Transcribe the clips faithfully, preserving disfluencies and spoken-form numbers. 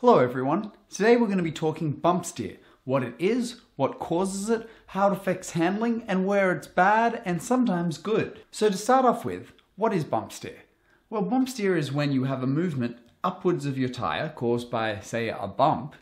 Hello everyone, today we're going to be talking bump steer, what it is, what causes it, how it affects handling, and where it's bad and sometimes good. So to start off with, what is bump steer? Well, bump steer is when you have a movement upwards of your tyre caused by, say, a bump,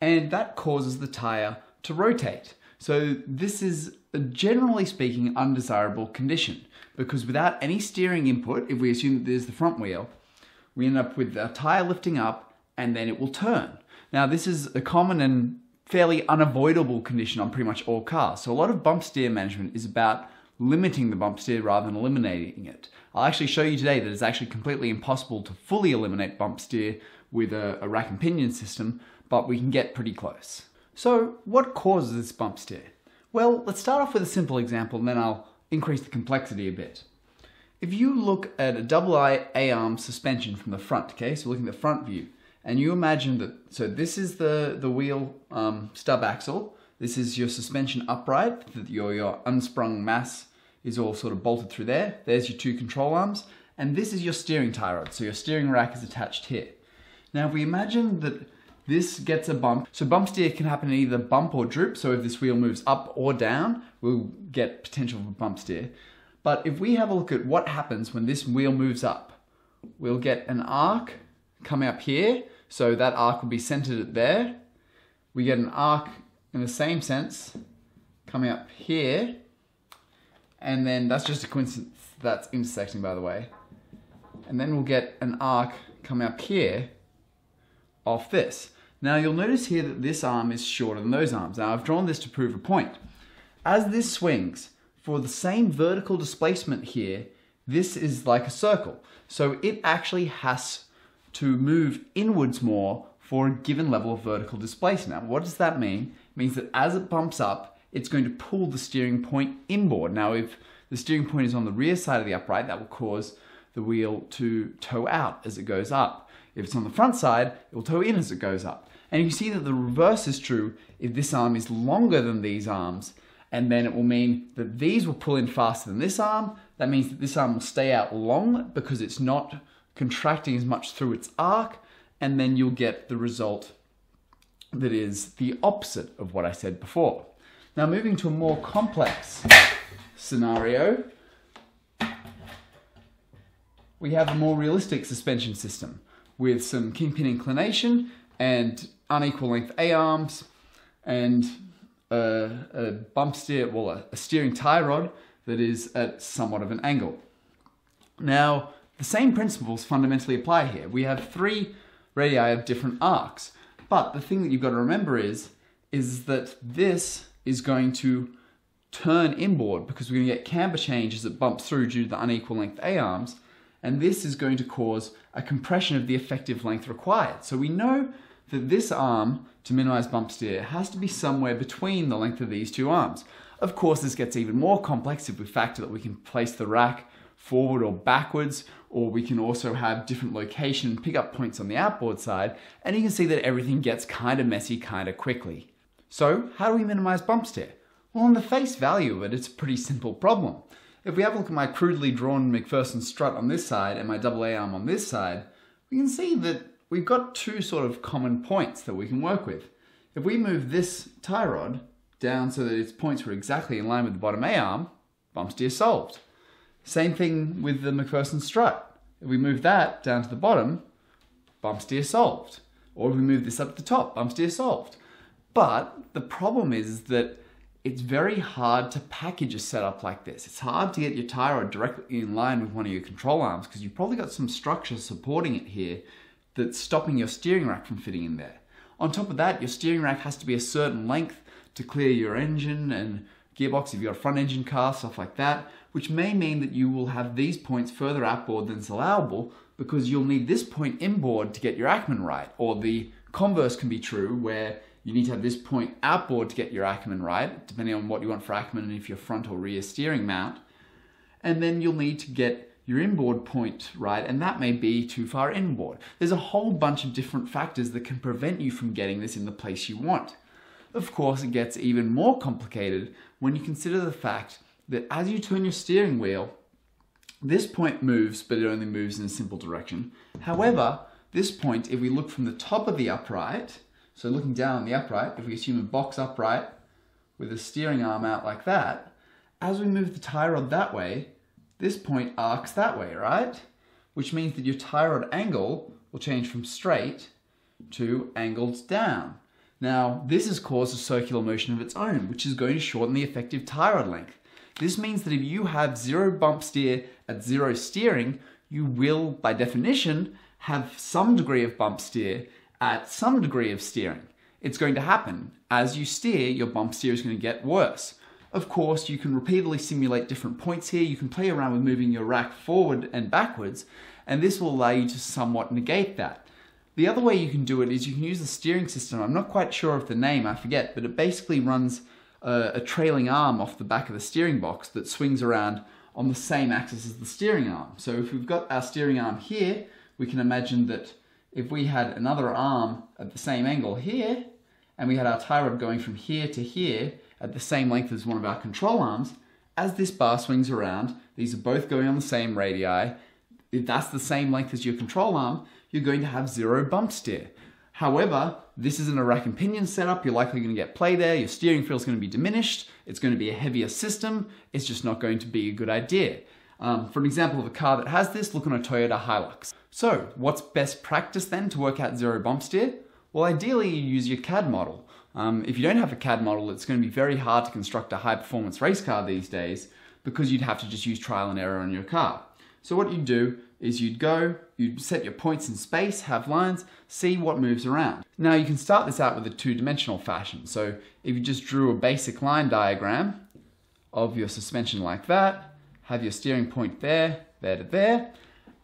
and that causes the tyre to rotate. So this is, generally speaking, an undesirable condition, because without any steering input, if we assume that there's the front wheel, we end up with a tyre lifting up, and then it will turn. Now this is a common and fairly unavoidable condition on pretty much all cars. So a lot of bump steer management is about limiting the bump steer rather than eliminating it. I'll actually show you today that it's actually completely impossible to fully eliminate bump steer with a, a rack and pinion system, but we can get pretty close. So what causes this bump steer? Well, let's start off with a simple example and then I'll increase the complexity a bit. If you look at a double A-arm suspension from the front, okay, so looking at the front view, and you imagine that, so this is the, the wheel um, stub axle, this is your suspension upright, that your, your unsprung mass is all sort of bolted through there, there's your two control arms, and this is your steering tie rod, so your steering rack is attached here. Now if we imagine that this gets a bump, so bump steer can happen in either bump or droop, so if this wheel moves up or down, we'll get potential for bump steer. But if we have a look at what happens when this wheel moves up, we'll get an arc coming up here, so that arc will be centered at there. We get an arc in the same sense coming up here, and then that's just a coincidence that's intersecting, by the way. And then we'll get an arc coming up here off this. Now you'll notice here that this arm is shorter than those arms. Now I've drawn this to prove a point. As this swings, for the same vertical displacement here, this is like a circle. So it actually has to move inwards more for a given level of vertical displacement. Now, what does that mean? It means that as it bumps up, it's going to pull the steering point inboard. Now, if the steering point is on the rear side of the upright, that will cause the wheel to toe out as it goes up. If it's on the front side, it will toe in as it goes up. And you see that the reverse is true if this arm is longer than these arms, and then it will mean that these will pull in faster than this arm. That means that this arm will stay out long because it's not contracting as much through its arc, and then you'll get the result that is the opposite of what I said before. Now moving to a more complex scenario, we have a more realistic suspension system with some kingpin inclination and unequal length A-arms and a, a bump steer, well a, a steering tie rod that is at somewhat of an angle. Now, the same principles fundamentally apply here. We have three radii of different arcs, but the thing that you've got to remember is, is that this is going to turn inboard because we're going to get camber change as it bumps through due to the unequal length A-arms, and this is going to cause a compression of the effective length required. So we know that this arm, to minimize bump steer, has to be somewhere between the length of these two arms. Of course, this gets even more complex if we factor that we can place the rack forward or backwards, or we can also have different location pickup points on the outboard side, and you can see that everything gets kind of messy kind of quickly. So how do we minimize bump steer? Well, on the face value of it, it's a pretty simple problem. If we have a look at my crudely drawn McPherson strut on this side and my double A arm on this side, we can see that we've got two sort of common points that we can work with. If we move this tie rod down so that its points were exactly in line with the bottom A arm, bump steer solved. Same thing with the McPherson strut. If we move that down to the bottom, bump steer solved. Or if we move this up to the top, bump steer solved. But the problem is that it's very hard to package a setup like this. It's hard to get your tie rod directly in line with one of your control arms because you've probably got some structure supporting it here that's stopping your steering rack from fitting in there. On top of that, your steering rack has to be a certain length to clear your engine and gearbox if you've got a front engine car, stuff like that, which may mean that you will have these points further outboard than is allowable because you'll need this point inboard to get your Ackman right, or the converse can be true where you need to have this point outboard to get your Ackman right, depending on what you want for Ackman and if you're front or rear steering mount, and then you'll need to get your inboard point right, and that may be too far inboard. There's a whole bunch of different factors that can prevent you from getting this in the place you want. Of course, it gets even more complicated when you consider the fact that as you turn your steering wheel, this point moves, but it only moves in a simple direction. However, this point, if we look from the top of the upright, so looking down the upright, if we assume a box upright with a steering arm out like that, as we move the tie rod that way, this point arcs that way, right? Which means that your tie rod angle will change from straight to angled down. Now, this has caused a circular motion of its own, which is going to shorten the effective tie rod length. This means that if you have zero bump steer at zero steering, you will, by definition, have some degree of bump steer at some degree of steering. It's going to happen. As you steer, your bump steer is going to get worse. Of course, you can repeatedly simulate different points here. You can play around with moving your rack forward and backwards, and this will allow you to somewhat negate that. The other way you can do it is you can use the steering system. I'm not quite sure of the name, I forget, but it basically runs a, a trailing arm off the back of the steering box that swings around on the same axis as the steering arm. So if we've got our steering arm here, we can imagine that if we had another arm at the same angle here, and we had our tie rod going from here to here at the same length as one of our control arms, as this bar swings around, these are both going on the same radii. If that's the same length as your control arm, you're going to have zero bump steer. However, this isn't a rack and pinion setup. You're likely going to get play there. Your steering feel is going to be diminished. It's going to be a heavier system. It's just not going to be a good idea. Um, for an example of a car that has this, look on a Toyota Hilux. So what's best practice then to work out zero bump steer? Well, ideally you use your C A D model. Um, if you don't have a C A D model, it's going to be very hard to construct a high performance race car these days because you'd have to just use trial and error on your car. So what you do is you'd go, you'd set your points in space, have lines, see what moves around. Now you can start this out with a two-dimensional fashion. So if you just drew a basic line diagram of your suspension like that, have your steering point there, there to there,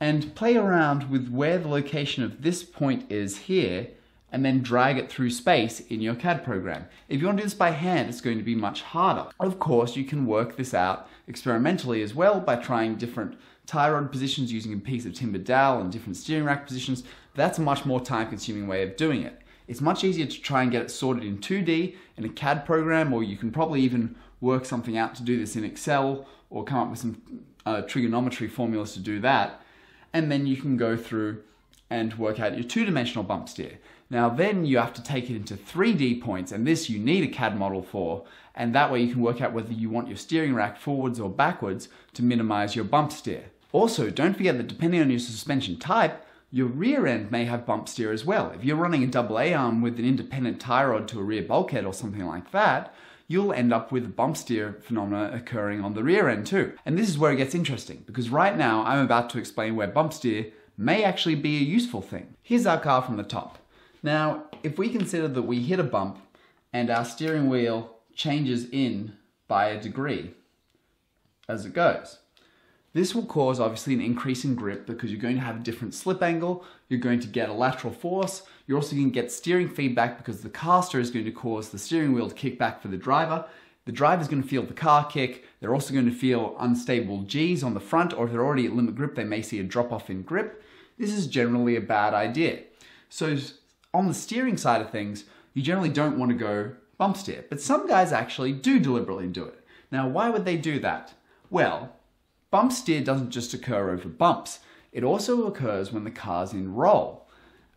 and play around with where the location of this point is here, and then drag it through space in your C A D program. If you want to do this by hand, it's going to be much harder. Of course, you can work this out experimentally as well by trying different tie rod positions using a piece of timber dowel and different steering rack positions. That's a much more time-consuming way of doing it. It's much easier to try and get it sorted in two D in a C A D program, or you can probably even work something out to do this in Excel or come up with some uh, trigonometry formulas to do that. And then you can go through and work out your two-dimensional bump steer. Now then you have to take it into three D points, and this you need a C A D model for, and that way you can work out whether you want your steering rack forwards or backwards to minimize your bump steer. Also, don't forget that depending on your suspension type, your rear end may have bump steer as well. If you're running a double A arm with an independent tie rod to a rear bulkhead or something like that, you'll end up with a bump steer phenomena occurring on the rear end too. And this is where it gets interesting, because right now I'm about to explain where bump steer may actually be a useful thing. Here's our car from the top. Now, if we consider that we hit a bump and our steering wheel changes in by a degree as it goes, this will cause obviously an increase in grip because you're going to have a different slip angle, you're going to get a lateral force, you're also going to get steering feedback because the caster is going to cause the steering wheel to kick back for the driver. The driver's going to feel the car kick, they're also going to feel unstable G's on the front, or if they're already at limit grip, they may see a drop-off in grip. This is generally a bad idea. So, on the steering side of things, you generally don't want to go bump steer, but some guys actually do deliberately do it. Now, why would they do that? Well, bump steer doesn't just occur over bumps. It also occurs when the car's in roll.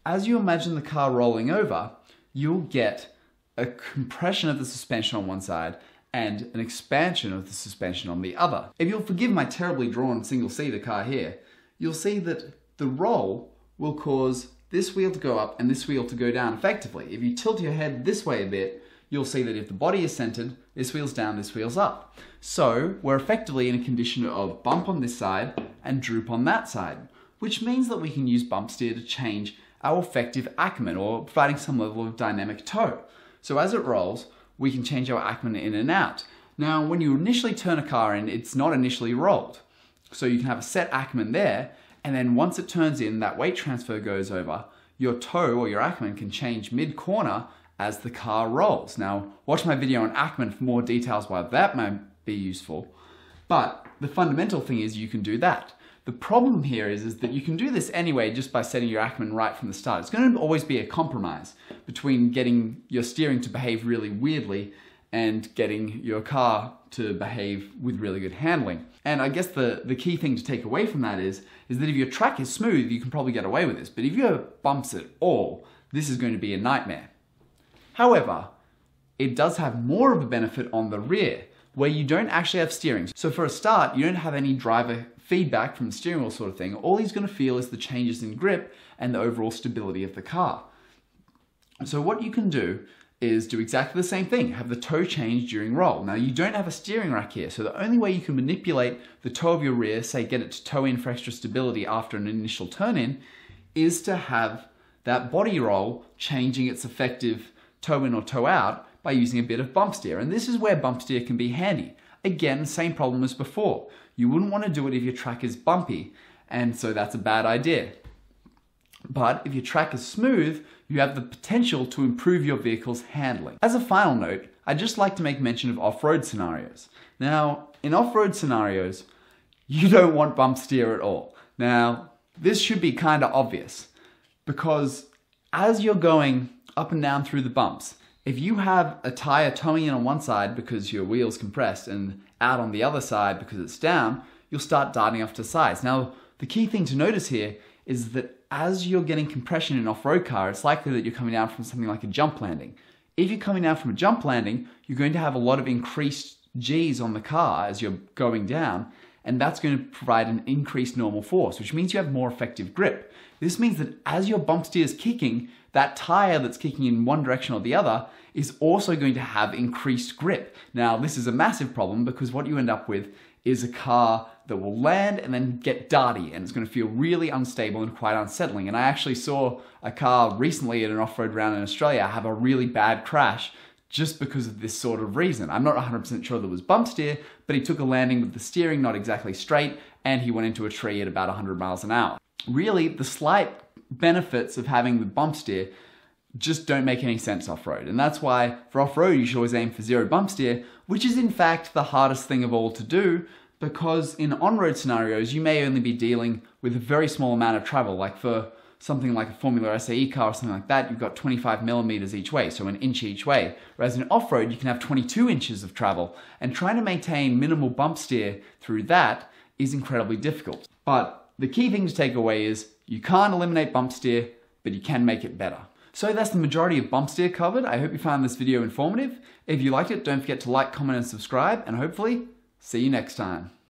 As you imagine the car rolling over, you'll get a compression of the suspension on one side and an expansion of the suspension on the other. If you'll forgive my terribly drawn single-seater car here, you'll see that the roll will cause this wheel to go up and this wheel to go down effectively. If you tilt your head this way a bit, you'll see that if the body is centered, this wheel's down, this wheel's up. So we're effectively in a condition of bump on this side and droop on that side, which means that we can use bump steer to change our effective acumen, or providing some level of dynamic toe. So as it rolls, we can change our acumen in and out. Now, when you initially turn a car in, it's not initially rolled. So you can have a set acumen there, and then once it turns in, that weight transfer goes over, your toe or your acumen can change mid-corner as the car rolls. Now, watch my video on acumen for more details why that might be useful, but the fundamental thing is you can do that. The problem here is, is that you can do this anyway just by setting your acumen right from the start. It's going to always be a compromise between getting your steering to behave really weirdly and getting your car to behave with really good handling. And I guess the, the key thing to take away from that is, is that if your track is smooth, you can probably get away with this. But if you have bumps at all, this is going to be a nightmare. However, it does have more of a benefit on the rear, where you don't actually have steering. So for a start, you don't have any driver feedback from the steering wheel sort of thing. All he's going to feel is the changes in grip and the overall stability of the car. So what you can do is do exactly the same thing, have the toe change during roll. Now you don't have a steering rack here, so the only way you can manipulate the toe of your rear, say get it to toe in for extra stability after an initial turn in, is to have that body roll changing its effective toe in or toe out by using a bit of bump steer. And this is where bump steer can be handy. Again, same problem as before. You wouldn't want to do it if your track is bumpy, and so that's a bad idea. But if your track is smooth, you have the potential to improve your vehicle's handling. As a final note, I'd just like to make mention of off-road scenarios. Now, in off-road scenarios, you don't want bump steer at all. Now, this should be kind of obvious, because as you're going up and down through the bumps, if you have a tire towing in on one side because your wheel's compressed and out on the other side because it's down, you'll start darting off to sides. Now, the key thing to notice here is that as you're getting compression in an off-road car, it's likely that you're coming down from something like a jump landing. If you're coming down from a jump landing, you're going to have a lot of increased G's on the car as you're going down, and that's going to provide an increased normal force, which means you have more effective grip. This means that as your bump steer is kicking, that tire that's kicking in one direction or the other is also going to have increased grip. Now, this is a massive problem, because what you end up with is a car that will land and then get darty, and it's going to feel really unstable and quite unsettling. And I actually saw a car recently at an off-road round in Australia have a really bad crash just because of this sort of reason. I'm not one hundred percent sure there was bump steer, but he took a landing with the steering not exactly straight, and he went into a tree at about one hundred miles an hour. Really, the slight benefits of having the bump steer just don't make any sense off-road. And that's why for off-road, you should always aim for zero bump steer, which is in fact the hardest thing of all to do, because in on-road scenarios, you may only be dealing with a very small amount of travel. Like for something like a Formula S A E car or something like that, you've got twenty-five millimeters each way, so an inch each way. Whereas in off-road, you can have twenty-two inches of travel, and trying to maintain minimal bump steer through that is incredibly difficult. But the key thing to take away is you can't eliminate bump steer, but you can make it better. So that's the majority of bump steer covered. I hope you found this video informative. If you liked it, don't forget to like, comment, and subscribe, and hopefully, see you next time.